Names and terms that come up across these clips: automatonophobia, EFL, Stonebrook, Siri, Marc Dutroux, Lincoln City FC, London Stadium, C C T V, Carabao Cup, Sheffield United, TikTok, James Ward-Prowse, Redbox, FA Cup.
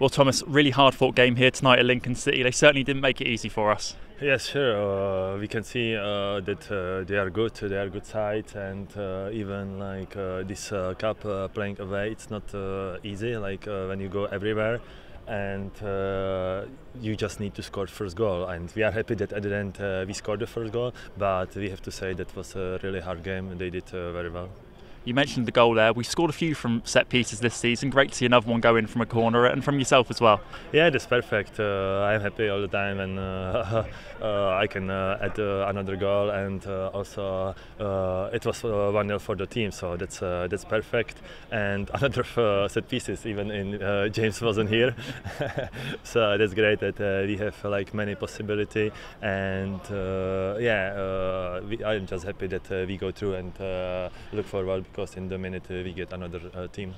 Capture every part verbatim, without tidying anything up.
Well, Thomas, really hard-fought game here tonight at Lincoln City. They certainly didn't make it easy for us. Yes, sure. Uh, we can see uh, that uh, they are good. They are good side, and uh, even like uh, this uh, cup uh, playing away, it's not uh, easy. Like uh, when you go everywhere, and uh, you just need to score first goal. And we are happy that at the end uh, we scored the first goal. But we have to say that was a really hard game. They did uh, very well. You mentioned the goal there. We scored a few from set pieces this season. Great to see another one go in from a corner, and from yourself as well. Yeah, that's perfect. Uh, I'm happy all the time, and uh, uh, I can uh, add uh, another goal. And uh, also, uh, it was one nil uh, for the team, so that's uh, that's perfect. And another uh, set pieces, even in uh, James wasn't here, so that's great that uh, we have like many possibility. And uh, yeah, uh, we, I'm just happy that uh, we go through and uh, look forward. Because in the minute uh, we get another uh, team.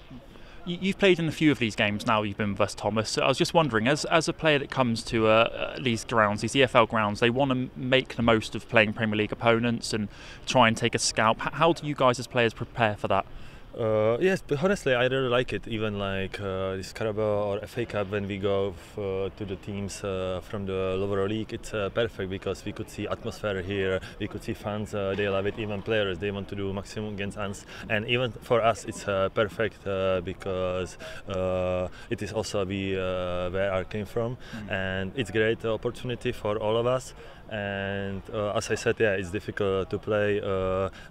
You've played in a few of these games now. You've been with us, Thomas. So I was just wondering, as as a player that comes to uh, these grounds, these E F L grounds, they want to make the most of playing Premier League opponents and try and take a scalp. How do you guys as players prepare for that? Uh, yes, but honestly, I really like it. Even like uh, this Carabao or F A Cup, when we go uh, to the teams uh, from the lower league, it's uh, perfect because we could see atmosphere here. We could see fans; uh, they love it. Even players, they want to do maximum against us. And even for us, it's uh, perfect uh, because uh, it is also we uh, where I came from, mm-hmm. and it's a great opportunity for all of us. And uh, as I said, yeah, it's difficult to play uh,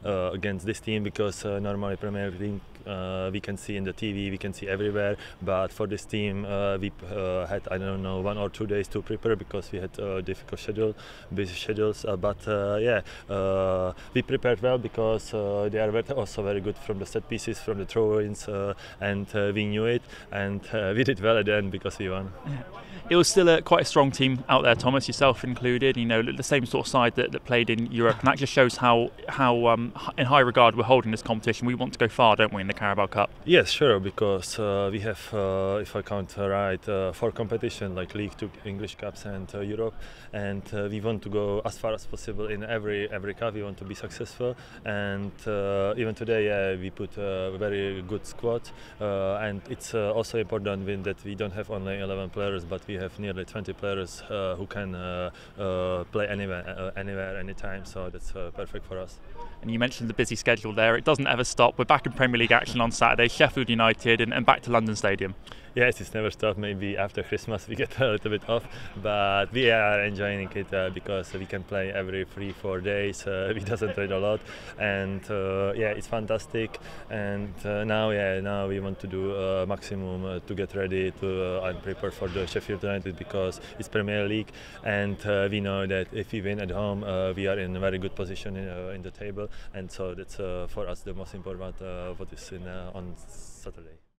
uh, against this team because uh, normally Premier League uh, we can see in the T V, we can see everywhere. But for this team, uh, we uh, had I don't know one or two days to prepare because we had a uh, difficult schedule, busy schedules. Uh, but uh, yeah, uh, we prepared well because uh, they are also very good from the set pieces, from the throw-ins, uh, and uh, we knew it, and uh, we did well at the end because we won. It was still a, quite a strong team out there, Thomas, yourself included. You know. The same sort of side that, that played in Europe, and that just shows how how um, in high regard we're holding this competition. We want to go far, don't we, in the Carabao Cup? Yes, sure, because uh, we have, uh, if I count right, uh, four competitions like League Two, English Cups, and uh, Europe, and uh, we want to go as far as possible in every every cup. We want to be successful, and uh, even today uh, we put a very good squad, uh, and it's uh, also important that we don't have only eleven players, but we have nearly twenty players uh, who can uh, uh, play anywhere, uh, anywhere, anytime, so that's uh, perfect for us. And you mentioned the busy schedule there. It doesn't ever stop. We're back in Premier League action on Saturday, Sheffield United, and, and back to London Stadium. Yes, it's never stopped. Maybe after Christmas we get a little bit off, but we are enjoying it uh, because we can play every three, four days. Uh, we doesn't play a lot, and uh, yeah, it's fantastic. And uh, now, yeah, now we want to do uh, maximum uh, to get ready to uh, and prepare for the Sheffield United because it's Premier League, and uh, we know that if we win at home, uh, we are in a very good position in, uh, in the table, and so that's uh, for us the most important uh, what is in, uh, on Saturday.